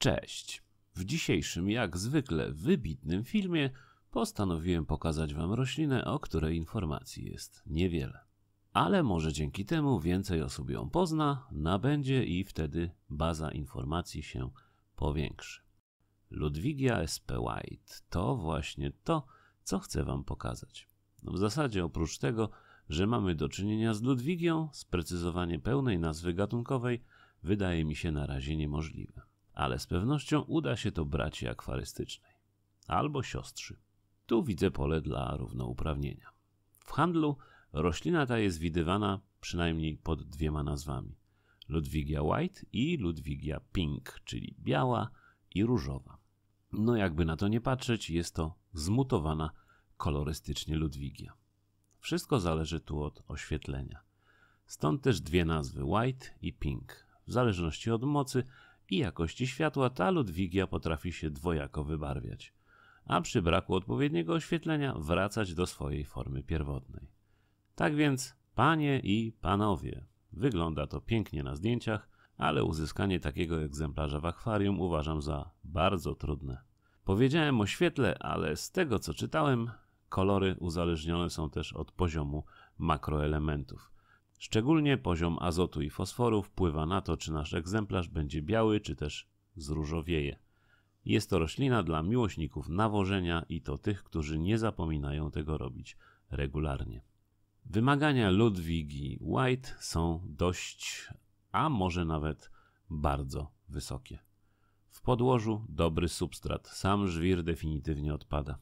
Cześć! W dzisiejszym, jak zwykle, wybitnym filmie postanowiłem pokazać wam roślinę, o której informacji jest niewiele. Ale może dzięki temu więcej osób ją pozna, nabędzie i wtedy baza informacji się powiększy. Ludwigia sp. White to właśnie to, co chcę wam pokazać. No w zasadzie oprócz tego, że mamy do czynienia z ludwigią, sprecyzowanie pełnej nazwy gatunkowej wydaje mi się na razie niemożliwe. Ale z pewnością uda się to braci akwarystycznej. Albo siostrzy. Tu widzę pole dla równouprawnienia. W handlu roślina ta jest widywana przynajmniej pod dwiema nazwami. Ludwigia White i Ludwigia Pink, czyli biała i różowa. No jakby na to nie patrzeć, jest to zmutowana kolorystycznie ludwigia. Wszystko zależy tu od oświetlenia. Stąd też dwie nazwy, White i Pink. W zależności od mocy i jakości światła ta ludwigia potrafi się dwojako wybarwiać, a przy braku odpowiedniego oświetlenia wracać do swojej formy pierwotnej. Tak więc, panie i panowie, wygląda to pięknie na zdjęciach, ale uzyskanie takiego egzemplarza w akwarium uważam za bardzo trudne. Powiedziałem o świetle, ale z tego co czytałem, kolory uzależnione są też od poziomu makroelementów. Szczególnie poziom azotu i fosforu wpływa na to, czy nasz egzemplarz będzie biały, czy też zróżowieje. Jest to roślina dla miłośników nawożenia i to tych, którzy nie zapominają tego robić regularnie. Wymagania Ludwigii White są dość, a może nawet bardzo wysokie. W podłożu dobry substrat, sam żwir definitywnie odpada.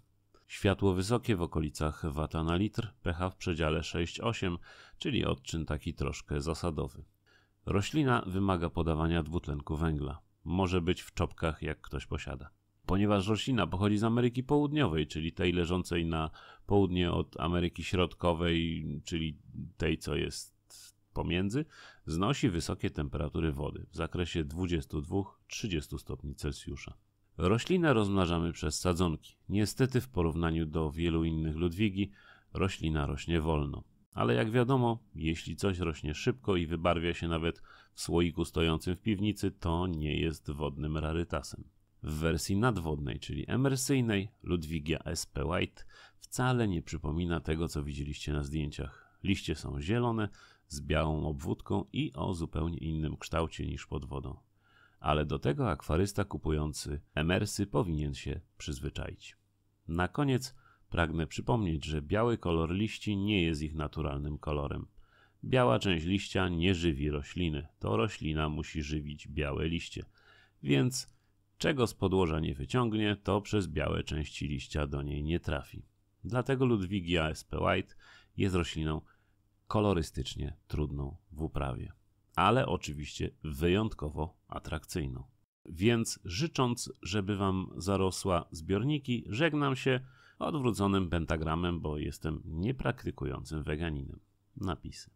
Światło wysokie w okolicach wata na litr, pH w przedziale 6,8, czyli odczyn taki troszkę zasadowy. Roślina wymaga podawania dwutlenku węgla. Może być w czopkach, jak ktoś posiada. Ponieważ roślina pochodzi z Ameryki Południowej, czyli tej leżącej na południe od Ameryki Środkowej, czyli tej, co jest pomiędzy, znosi wysokie temperatury wody w zakresie 22–30 stopni Celsjusza. Roślinę rozmnażamy przez sadzonki. Niestety w porównaniu do wielu innych ludwigii roślina rośnie wolno. Ale jak wiadomo, jeśli coś rośnie szybko i wybarwia się nawet w słoiku stojącym w piwnicy, to nie jest wodnym rarytasem. W wersji nadwodnej, czyli emersyjnej, Ludwigia sp. White wcale nie przypomina tego, co widzieliście na zdjęciach. Liście są zielone, z białą obwódką i o zupełnie innym kształcie niż pod wodą. Ale do tego akwarysta kupujący emersy powinien się przyzwyczaić. Na koniec pragnę przypomnieć, że biały kolor liści nie jest ich naturalnym kolorem. Biała część liścia nie żywi rośliny, to roślina musi żywić białe liście. Więc czego z podłoża nie wyciągnie, to przez białe części liścia do niej nie trafi. Dlatego Ludwigia sp. White jest rośliną kolorystycznie trudną w uprawie, ale oczywiście wyjątkowo atrakcyjną. Więc życząc, żeby wam zarosła zbiorniki, żegnam się odwróconym pentagramem, bo jestem niepraktykującym weganinem. Napisy.